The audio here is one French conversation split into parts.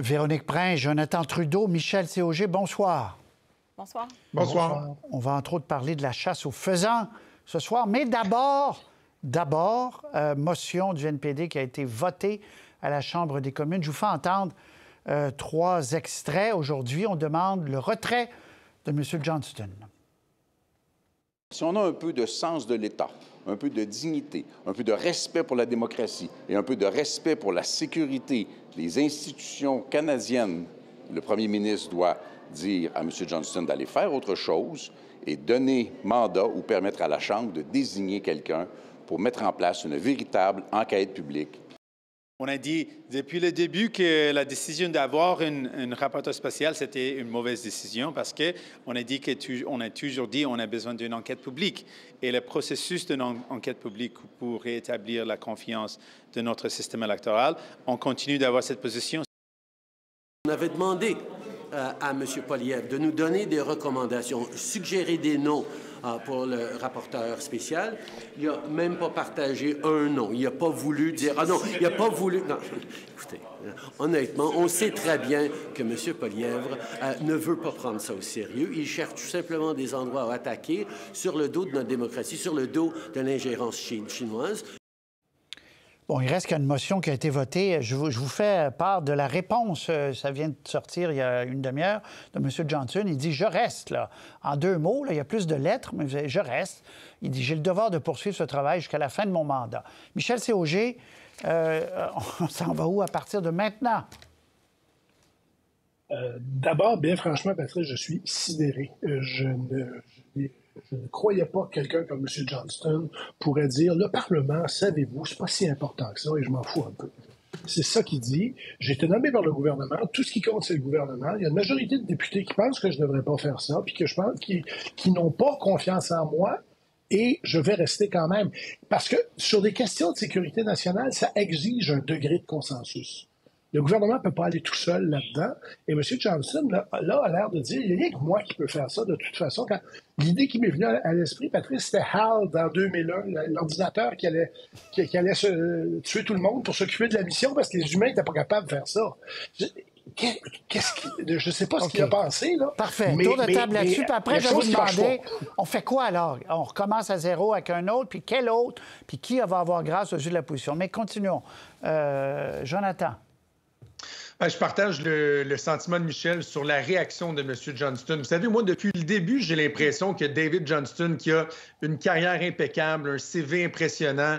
Véronique Prince, Jonathan Trudeau, Michel C. Auger, bonsoir. Bonsoir. Bonsoir. On va entre autres parler de la chasse aux faisans ce soir, mais d'abord, motion du NPD qui a été votée à la Chambre des communes. Je vous fais entendre trois extraits. Aujourd'hui, on demande le retrait de M. Johnston. Si on a un peu de sens de l'État, un peu de dignité, un peu de respect pour la démocratie et un peu de respect pour la sécurité des institutions canadiennes, le premier ministre doit dire à M. Johnston d'aller faire autre chose et donner mandat ou permettre à la Chambre de désigner quelqu'un pour mettre en place une véritable enquête publique. On a dit depuis le début que la décision d'avoir une rapporteure spéciale, c'était une mauvaise décision parce qu'on a dit qu'on a toujours dit qu'on a besoin d'une enquête publique. Et le processus d'une enquête publique pour rétablir la confiance de notre système électoral, on continue d'avoir cette position. On avait demandé à M. Polièvre de nous donner des recommandations, suggérer des noms pour le rapporteur spécial. Il n'a même pas partagé un nom. Il n'a pas voulu dire... Ah non, il n'a pas voulu... Non, écoutez, honnêtement, on sait très bien que M. Polièvre ne veut pas prendre ça au sérieux. Il cherche tout simplement des endroits à attaquer sur le dos de notre démocratie, sur le dos de l'ingérence chinoise. Bon, il reste qu'une motion qui a été votée. Je vous fais part de la réponse. Ça vient de sortir il y a une demi-heure de M. Johnston. Il dit « Je reste », là. En deux mots, là, il y a plus de lettres, mais « Je reste ». Il dit « J'ai le devoir de poursuivre ce travail jusqu'à la fin de mon mandat ». Michel C. Auger, on s'en va où à partir de maintenant? D'abord, bien franchement, Patrice, je suis sidéré. Je ne croyais pas que quelqu'un comme M. Johnston pourrait dire « Le Parlement, savez-vous, c'est pas si important que ça et je m'en fous un peu. » C'est ça qu'il dit. J'ai été nommé par le gouvernement. Tout ce qui compte, c'est le gouvernement. Il y a une majorité de députés qui pensent que je ne devrais pas faire ça puis que je pense qu'ils n'ont pas confiance en moi et je vais rester quand même. Parce que sur des questions de sécurité nationale, ça exige un degré de consensus. Le gouvernement ne peut pas aller tout seul là-dedans. Et M. Johnston, là, a l'air de dire, il n'y a que moi qui peux faire ça de toute façon. L'idée qui m'est venue à l'esprit, Patrice, c'était HAL dans 2001, l'ordinateur qui allait tuer tout le monde pour s'occuper de la mission parce que les humains n'étaient pas capables de faire ça. Je ne sais pas ce qu'il a pensé, là. Parfait. Tour de table là-dessus. Puis après, je vais vous demander, on fait quoi alors? On recommence à zéro avec un autre, puis quel autre? Puis qui va avoir grâce au jeu de la position? Mais continuons. Jonathan. Je partage le sentiment de Michel sur la réaction de M. Johnston. Vous savez, moi, depuis le début, j'ai l'impression que David Johnston, qui a une carrière impeccable, un CV impressionnant,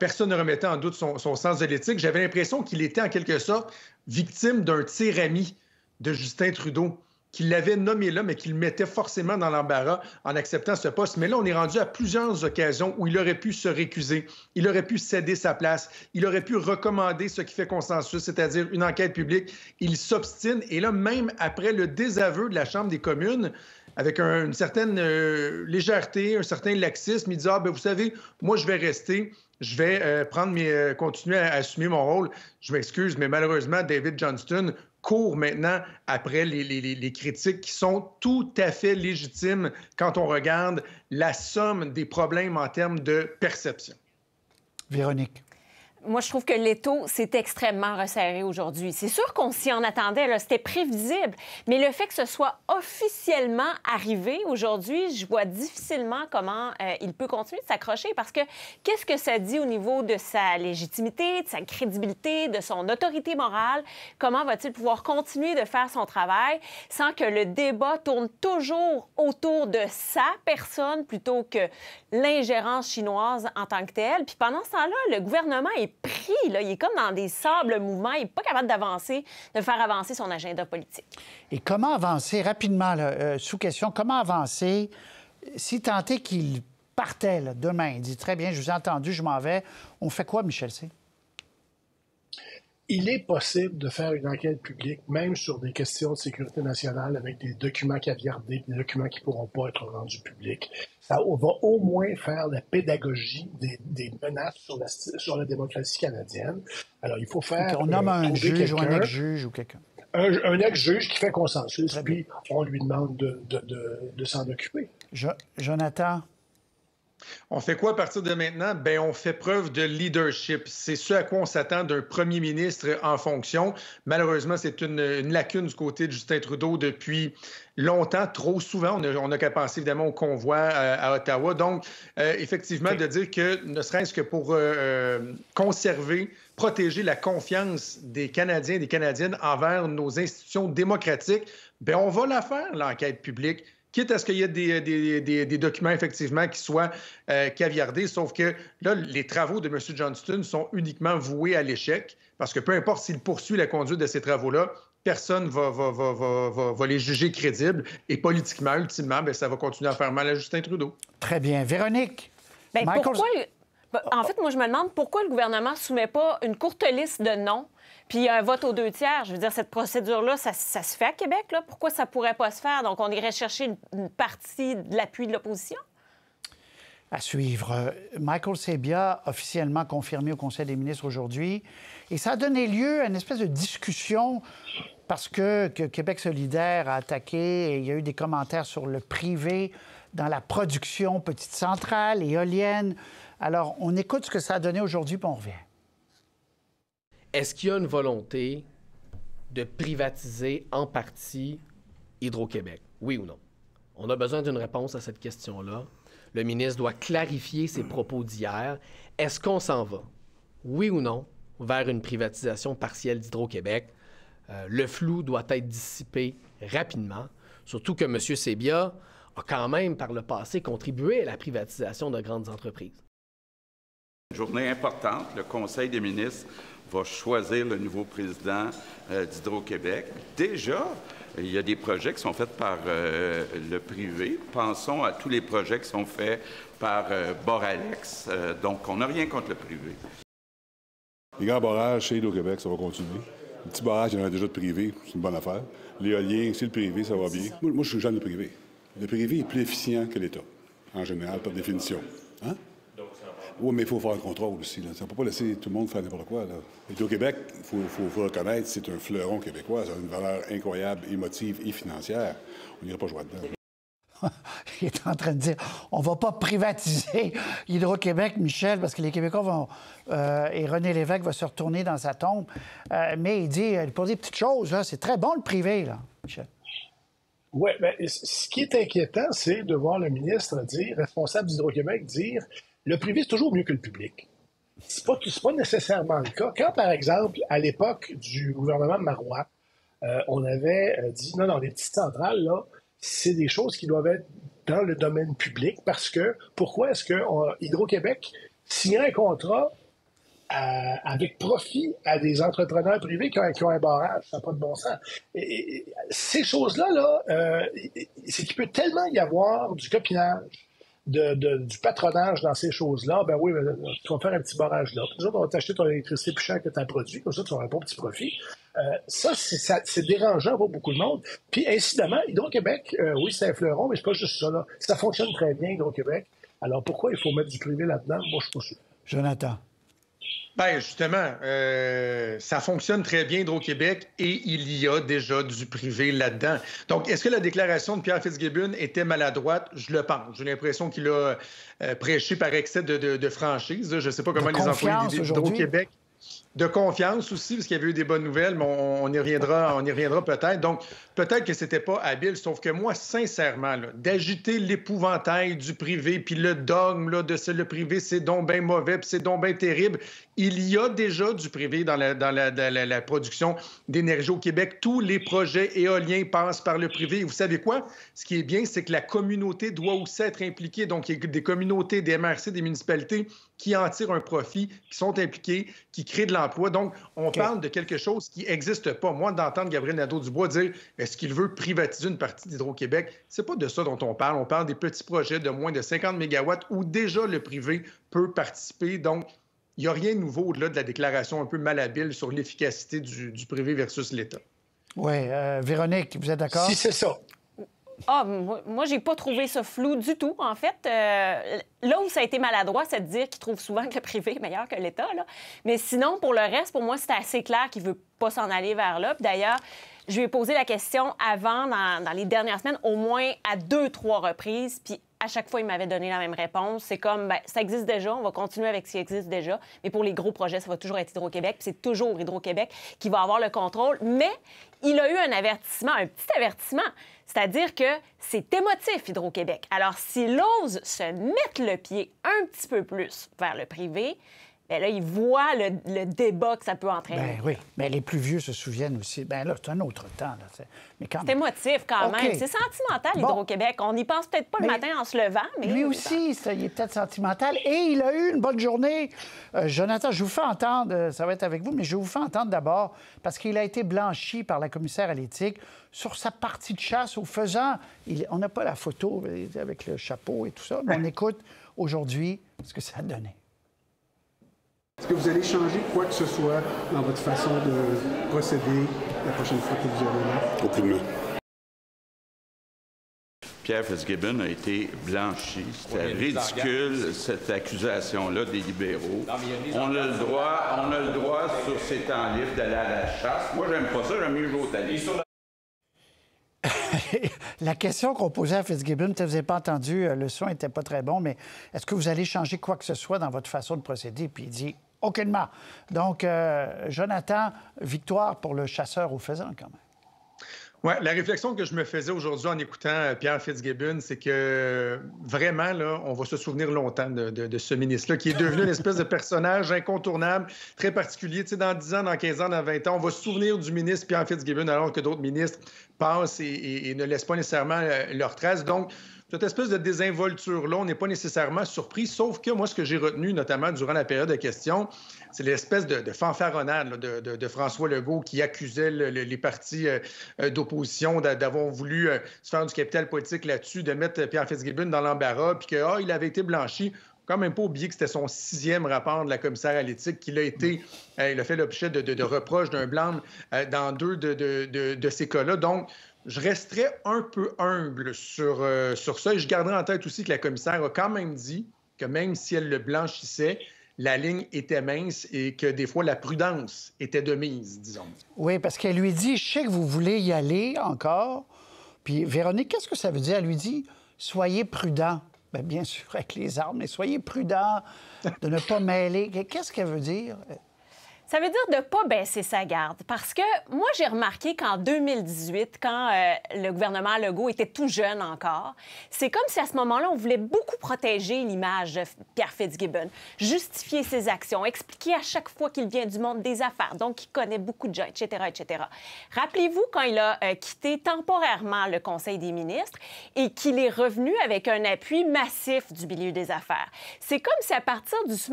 personne ne remettait en doute son sens de l'éthique, j'avais l'impression qu'il était en quelque sorte victime d'un tir-ami de Justin Trudeau, qui l'avait nommé là, mais qui le mettait forcément dans l'embarras en acceptant ce poste. Mais là, on est rendu à plusieurs occasions où il aurait pu se récuser, il aurait pu céder sa place, il aurait pu recommander ce qui fait consensus, c'est-à-dire une enquête publique. Il s'obstine, et là, même après le désaveu de la Chambre des communes, avec une certaine légèreté, un certain laxisme, il dit « Ah, bien, vous savez, moi, je vais rester. » Je vais continuer à assumer mon rôle. Je m'excuse, mais malheureusement, David Johnston court maintenant après les critiques qui sont tout à fait légitimes quand on regarde la somme des problèmes en termes de perception. Véronique. Moi, je trouve que l'étau s'est extrêmement resserré aujourd'hui. C'est sûr qu'on s'y en attendait, là, c'était prévisible. Mais le fait que ce soit officiellement arrivé aujourd'hui, je vois difficilement comment il peut continuer de s'accrocher parce que qu'est-ce que ça dit au niveau de sa légitimité, de sa crédibilité, de son autorité morale? Comment va-t-il pouvoir continuer de faire son travail sans que le débat tourne toujours autour de sa personne plutôt que l'ingérence chinoise en tant que telle? Puis pendant ce temps-là, le gouvernement est pris, là. Il est comme dans des sables mouvements. Il n'est pas capable d'avancer, de faire avancer son agenda politique. Et comment avancer rapidement, là, sous question, comment avancer si tant est qu'il partait là, demain? Il dit très bien, je vous ai entendu, je m'en vais. On fait quoi, Michel C? Il est possible de faire une enquête publique, même sur des questions de sécurité nationale, avec des documents caviardés, des documents qui ne pourront pas être rendus publics. Ça va au moins faire la pédagogie des menaces sur la démocratie canadienne. Alors, il faut faire... Donc, on nomme un juge ou un ex-juge ou quelqu'un. Un ex-juge qui fait consensus, puis on lui demande de s'en occuper. Jonathan... On fait quoi à partir de maintenant? Bien, on fait preuve de leadership. C'est ce à quoi on s'attend d'un premier ministre en fonction. Malheureusement, c'est une lacune du côté de Justin Trudeau depuis longtemps, trop souvent. On n'a qu'à penser évidemment au convoi à Ottawa. Donc, effectivement, de dire que ne serait-ce que pour conserver, protéger la confiance des Canadiens et des Canadiennes envers nos institutions démocratiques, bien, on va la faire, l'enquête publique. Quitte à ce qu'il y ait des documents, effectivement, qui soient caviardés, sauf que là, les travaux de M. Johnston sont uniquement voués à l'échec, parce que peu importe s'il poursuit la conduite de ces travaux-là, personne ne va les juger crédibles. Et politiquement, ultimement, bien, ça va continuer à faire mal à Justin Trudeau. Très bien. Véronique? Bien, pourquoi... En fait, moi, je me demande pourquoi le gouvernement ne soumet pas une courte liste de noms puis un vote aux 2/3. Je veux dire, cette procédure-là, ça se fait à Québec, là. Pourquoi ça ne pourrait pas se faire? Donc, on irait chercher une partie de l'appui de l'opposition? À suivre. Michael Sabia, officiellement confirmé au Conseil des ministres aujourd'hui. Et ça a donné lieu à une espèce de discussion parce que Québec solidaire a attaqué et il y a eu des commentaires sur le privé dans la production, petite centrale, éolienne. Alors, on écoute ce que ça a donné aujourd'hui, puis on revient. Est-ce qu'il y a une volonté de privatiser en partie Hydro-Québec? Oui ou non? On a besoin d'une réponse à cette question-là. Le ministre doit clarifier ses propos d'hier. Est-ce qu'on s'en va, oui ou non, vers une privatisation partielle d'Hydro-Québec? Le flou doit être dissipé rapidement, surtout que M. Sabia a quand même, par le passé, contribué à la privatisation de grandes entreprises. Une journée importante, le Conseil des ministres va choisir le nouveau président d'Hydro-Québec. Déjà, il y a des projets qui sont faits par le privé. Pensons à tous les projets qui sont faits par Boralex. Donc, on n'a rien contre le privé. Les grands barrages chez Hydro-Québec, ça va continuer. Les petits barrages, il y en a déjà de privé, c'est une bonne affaire. L'éolien, c'est le privé, ça va bien. Moi, je suis jeune de privé. Le privé est plus efficient que l'État, en général, par définition. Hein? Oui, mais il faut faire un contrôle aussi. Là. On ne peut pas laisser tout le monde faire n'importe quoi. Hydro-Québec, il faut reconnaître, c'est un fleuron québécois. Ça a une valeur incroyable, émotive et financière. On n'ira pas jouer dedans. Il est en train de dire, on ne va pas privatiser Hydro-Québec, Michel, parce que les Québécois vont... et René Lévesque va se retourner dans sa tombe. Mais il dit, pour des petites choses, c'est très bon le privé, là, Michel. Oui, bien, ce qui est inquiétant, c'est de voir le ministre dire, responsable d'Hydro-Québec, dire le privé, c'est toujours mieux que le public. C'est pas nécessairement le cas. Quand, par exemple, à l'époque du gouvernement Marois, on avait dit, non, les petites centrales, là, c'est des choses qui doivent être dans le domaine public parce que, pourquoi est-ce que Hydro-Québec signerait un contrat avec profit à des entrepreneurs privés qui ont un barrage? Ça n'a pas de bon sens. Et ces choses-là, c'est qu'il peut tellement y avoir du copinage, du patronage dans ces choses-là. Ben oui, ben, tu vas faire un petit barrage là. Nous autres, on va t'acheter ton électricité plus cher que tu as produit. Comme ça, tu auras un bon petit profit. Ça, c'est dérangeant pour beaucoup de monde. Puis, incidemment, Hydro-Québec, oui, c'est un fleuron, mais c'est pas juste ça, là. Ça fonctionne très bien, Hydro-Québec. Alors, pourquoi il faut mettre du privé là-dedans? Moi, je suis pas sûr. Jonathan. Bien, justement, ça fonctionne très bien, Hydro-Québec, et il y a déjà du privé là-dedans. Donc, est-ce que la déclaration de Pierre Fitzgibbon était maladroite? Je le pense. J'ai l'impression qu'il a prêché par excès de franchise. Je ne sais pas comment les employés d'Hydro-Québec... De confiance aussi, parce qu'il y avait eu des bonnes nouvelles, mais on y reviendra peut-être. Donc, peut-être que c'était pas habile, sauf que moi, sincèrement, d'agiter l'épouvantail du privé, puis le dogme là, de le privé, c'est donc bien mauvais, puis c'est donc bien terrible. Il y a déjà du privé dans la production d'énergie au Québec. Tous les projets éoliens passent par le privé. Et vous savez quoi? Ce qui est bien, c'est que la communauté doit aussi être impliquée. Donc, il y a des communautés, des MRC, des municipalités qui en tirent un profit, qui sont impliquées, qui créent de l'emploi. Donc, on parle de quelque chose qui n'existe pas. Moi, d'entendre Gabriel Nadeau-Dubois dire est-ce qu'il veut privatiser une partie d'Hydro-Québec, c'est pas de ça dont on parle. On parle des petits projets de moins de 50 mégawatts où déjà le privé peut participer. Donc, il n'y a rien de nouveau au-delà de la déclaration un peu malhabile sur l'efficacité du privé versus l'État. Oui. Véronique, vous êtes d'accord? Si, c'est ça. Ah, moi, j'ai pas trouvé ça flou du tout, en fait. Là où ça a été maladroit, c'est de dire qu'il trouve souvent que le privé est meilleur que l'État, là. Mais sinon, pour le reste, pour moi, c'était assez clair qu'il veut pas s'en aller vers là. Puis d'ailleurs, je lui ai posé la question avant, dans les dernières semaines, au moins à 2-3 reprises. Puis à chaque fois, il m'avait donné la même réponse. C'est comme, ben, ça existe déjà, on va continuer avec ce qui existe déjà. Mais pour les gros projets, ça va toujours être Hydro-Québec. C'est toujours Hydro-Québec qui va avoir le contrôle. Mais il a eu un avertissement, un petit avertissement. C'est-à-dire que c'est émotif, Hydro-Québec. Alors, s'il ose se mettre le pied un petit peu plus vers le privé, bien là, il voit le débat que ça peut entraîner. Bien oui. Bien, les plus vieux se souviennent aussi. Bien là, c'est un autre temps. C'est émotif quand même. C'est sentimental, Hydro-Québec. On n'y pense peut-être pas le matin en se levant, mais... Lui aussi, il est peut-être sentimental. Et il a eu une bonne journée. Jonathan, je vous fais entendre, ça va être avec vous, mais je vous fais entendre d'abord, parce qu'il a été blanchi par la commissaire à l'éthique sur sa partie de chasse au faisan. On n'a pas la photo avec le chapeau et tout ça, mais on écoute aujourd'hui ce que ça a donné. Est-ce que vous allez changer quoi que ce soit dans votre façon de procéder la prochaine fois que vous allez là? Aucunement. Pierre Fitzgibbon a été blanchi. C'était ridicule, cette accusation-là des libéraux. On a le droit sur ses temps libres d'aller à la chasse. Moi, j'aime pas ça, j'aime mieux jouer au talier. La question qu'on posait à Fitzgibbon, vous n'avez pas entendu, le son n'était pas très bon, mais est-ce que vous allez changer quoi que ce soit dans votre façon de procéder? Puis il dit aucunement. Donc, Jonathan, victoire pour le chasseur au faisan, quand même. Oui, la réflexion que je me faisais aujourd'hui en écoutant Pierre Fitzgibbon, c'est que vraiment, là, on va se souvenir longtemps de ce ministre-là, qui est devenu une espèce de personnage incontournable, très particulier. Tu sais, dans 10 ans, dans 15 ans, dans 20 ans, on va se souvenir du ministre Pierre Fitzgibbon, alors que d'autres ministres passent et ne laissent pas nécessairement leur trace. Donc, cette espèce de désinvolture-là, on n'est pas nécessairement surpris, sauf que moi, ce que j'ai retenu, notamment durant la période de questions, c'est l'espèce de fanfaronnade là, de François Legault qui accusait les partis d'opposition d'avoir voulu se faire du capital politique là-dessus, de mettre Pierre Fitzgibbon dans l'embarras, puis que, ah, il avait été blanchi. Quand même pas oublier que c'était son 6e rapport de la commissaire à l'éthique qu'il a été, il a fait l'objet de reproches d'un blâme dans 2 de ces cas-là. Donc, je resterais un peu humble sur ça. Et je garderai en tête aussi que la commissaire a quand même dit que même si elle le blanchissait, la ligne était mince et que des fois, la prudence était de mise, disons. Oui, parce qu'elle lui dit, je sais que vous voulez y aller encore. Puis Véronique, qu'est-ce que ça veut dire? Elle lui dit, soyez prudent. Bien, bien sûr, avec les armes, mais soyez prudent de ne pas mêler. Qu'est-ce qu'elle veut dire? Ça veut dire de ne pas baisser sa garde. Parce que moi, j'ai remarqué qu'en 2018, quand le gouvernement Legault était tout jeune encore, c'est comme si à ce moment-là, on voulait beaucoup protéger l'image de Pierre Fitzgibbon, justifier ses actions, expliquer à chaque fois qu'il vient du monde des affaires, donc qu'il connaît beaucoup de gens, etc., etc. Rappelez-vous quand il a quitté temporairement le Conseil des ministres et qu'il est revenu avec un appui massif du milieu des affaires. C'est comme si à partir de ce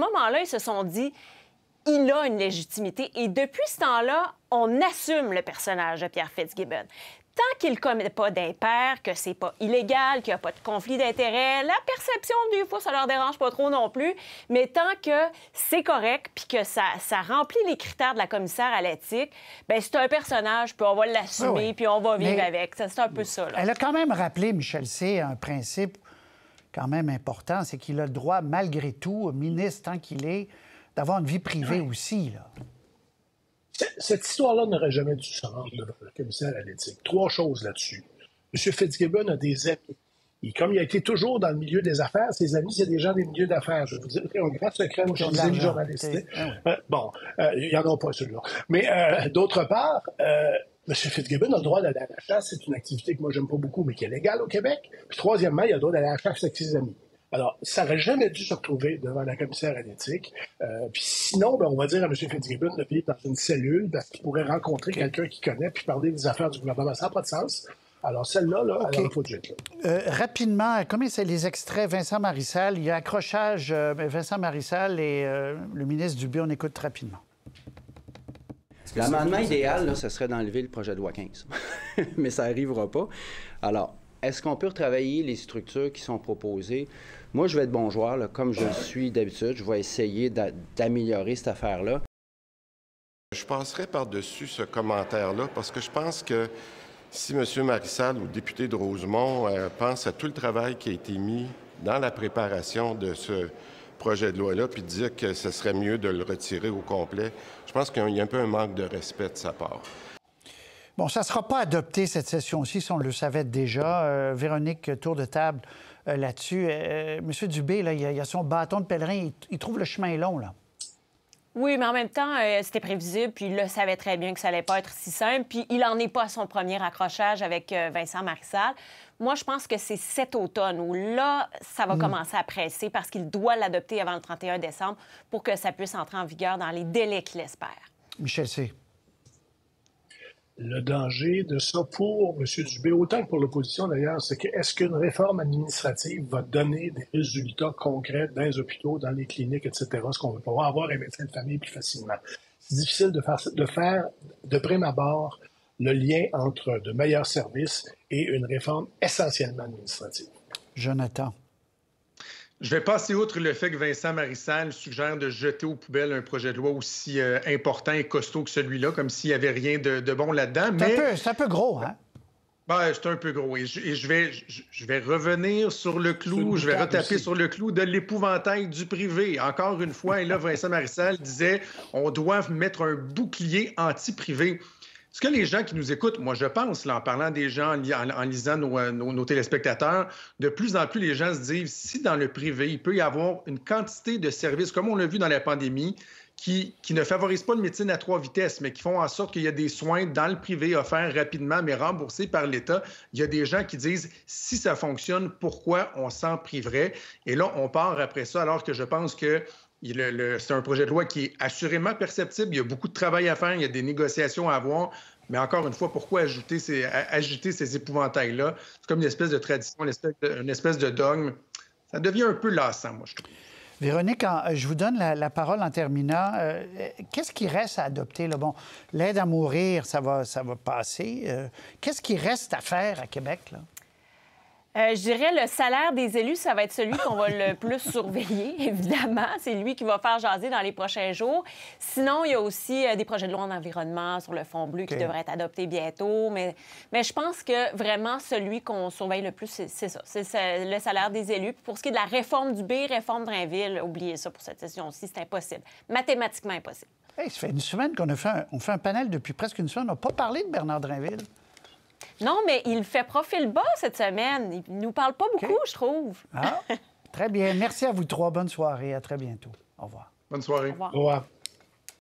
moment-là, ils se sont dit... Il a une légitimité et depuis ce temps-là, on assume le personnage de Pierre Fitzgibbon. Tant qu'il ne commet pas d'impair, que c'est pas illégal, qu'il n'y a pas de conflit d'intérêts, la perception, des fois, ça leur dérange pas trop non plus, mais tant que c'est correct puis que ça remplit les critères de la commissaire à l'éthique, bien, c'est un personnage, puis on va l'assumer, puis on va vivre avec. C'est un peu ça, là. Elle a quand même rappelé, Michel C., un principe quand même important, c'est qu'il a le droit, malgré tout, au ministre, tant qu'il est, d'avoir une vie privée aussi, là. Cette histoire-là n'aurait jamais dû se rendre devant le commissaire à l'éthique. 3 choses là-dessus. M. Fitzgibbon a des amis. Et comme il a été toujours dans le milieu des affaires, ses amis, c'est des gens des milieux d'affaires. Je vais vous dire, c'est un grand secret, moi, je disais les journalistes. Bon, il n'y en a pas, celui-là. Mais d'autre part, M. Fitzgibbon a le droit d'aller à la chasse. C'est une activité que moi, j'aime pas beaucoup, mais qui est légale au Québec. Puis troisièmement, il a le droit d'aller à la chasse avec ses amis. Alors, ça n'aurait jamais dû se retrouver devant la commissaire à l'éthique. Puis sinon, ben, on va dire à M. Fitzgibbon de vivre dans une cellule parce qu'il pourrait rencontrer quelqu'un qu'il connaît puis parler des affaires du gouvernement. Ça n'a pas de sens. Alors, celle-là, là, elle en faut de suite. Rapidement, comme c'est les extraits, Vincent Marissal, il y a accrochage, Vincent Marissal et le ministre Dubé, on écoute rapidement. L'amendement idéal, là, ce serait d'enlever le projet de loi 15. Mais ça n'arrivera pas. Alors, est-ce qu'on peut retravailler les structures qui sont proposées? Moi, je vais être bon joueur, là, comme je le suis d'habitude. Je vais essayer d'améliorer cette affaire-là. Je passerai par-dessus ce commentaire-là parce que je pense que si M. Marissal ou le député de Rosemont pense à tout le travail qui a été mis dans la préparation de ce projet de loi-là puis dire que ce serait mieux de le retirer au complet, je pense qu'il y a un peu un manque de respect de sa part. Bon, ça ne sera pas adopté cette session-ci, si on le savait déjà. Véronique, tour de table. là-dessus. Monsieur Dubé, là, il a son bâton de pèlerin. Il trouve le chemin long, là. Oui, mais en même temps, c'était prévisible, puis il le savait très bien que ça allait pas être si simple, puis il en est pas à son premier accrochage avec Vincent Marissal. Moi, je pense que c'est cet automne où là, ça va commencer à presser parce qu'il doit l'adopter avant le 31 décembre pour que ça puisse entrer en vigueur dans les délais qu'il espère. Michel C. Le danger de ça pour M. Dubé, autant que pour l'opposition d'ailleurs, c'est que est-ce qu'une réforme administrative va donner des résultats concrets dans les hôpitaux, dans les cliniques, etc., ce qu'on va pouvoir avoir un médecin de famille plus facilement? C'est difficile de faire de prime abord le lien entre de meilleurs services et une réforme essentiellement administrative. Jonathan. Je vais passer outre le fait que Vincent Marissal suggère de jeter aux poubelles un projet de loi aussi important et costaud que celui-là, comme s'il n'y avait rien de bon là-dedans. Mais... C'est un peu gros, hein? Ben, c'est un peu gros. Et je vais revenir sur le clou, je vais retaper sur le clou de l'épouvantail du privé. Encore une fois, et là, Vincent Marissal disait « on doit mettre un bouclier anti-privé ». Ce que les gens qui nous écoutent, moi, je pense, là, en parlant des gens, en lisant nos téléspectateurs, de plus en plus, les gens se disent, si dans le privé, il peut y avoir une quantité de services, comme on l'a vu dans la pandémie, qui ne favorisent pas une médecine à 3 vitesses, mais qui font en sorte qu'il y a des soins dans le privé offerts rapidement, mais remboursés par l'État. Il y a des gens qui disent, si ça fonctionne, pourquoi on s'en priverait? Et là, on part après ça, alors que je pense que c'est un projet de loi qui est assurément perceptible. Il y a beaucoup de travail à faire, il y a des négociations à avoir. Mais encore une fois, pourquoi agiter ces épouvantails-là? C'est comme une espèce de tradition, une espèce de dogme. Ça devient un peu lassant, moi, je trouve. Véronique, je vous donne la parole en terminant. Qu'est-ce qui reste à adopter? Là? Bon, l'aide à mourir, ça va passer. Qu'est-ce qui reste à faire à Québec, là? Je dirais le salaire des élus, ça va être celui qu'on va le plus surveiller, évidemment. C'est lui qui va faire jaser dans les prochains jours. Sinon, il y a aussi des projets de loi en environnement sur le fond bleu qui devraient être adoptés bientôt. Mais je pense que vraiment celui qu'on surveille le plus, c'est ça. C'est le salaire des élus. Puis pour ce qui est de la réforme du B, réforme Drainville, oubliez ça pour cette session-ci, c'est impossible. Mathématiquement impossible. Hey, ça fait une semaine qu'on fait un panel depuis presque une semaine. On n'a pas parlé de Bernard Drainville. Non, mais il fait profil bas cette semaine. Il ne nous parle pas beaucoup, je trouve. Ah, très bien. Merci à vous trois. Bonne soirée. À très bientôt. Au revoir. Bonne soirée. Au revoir. Au revoir.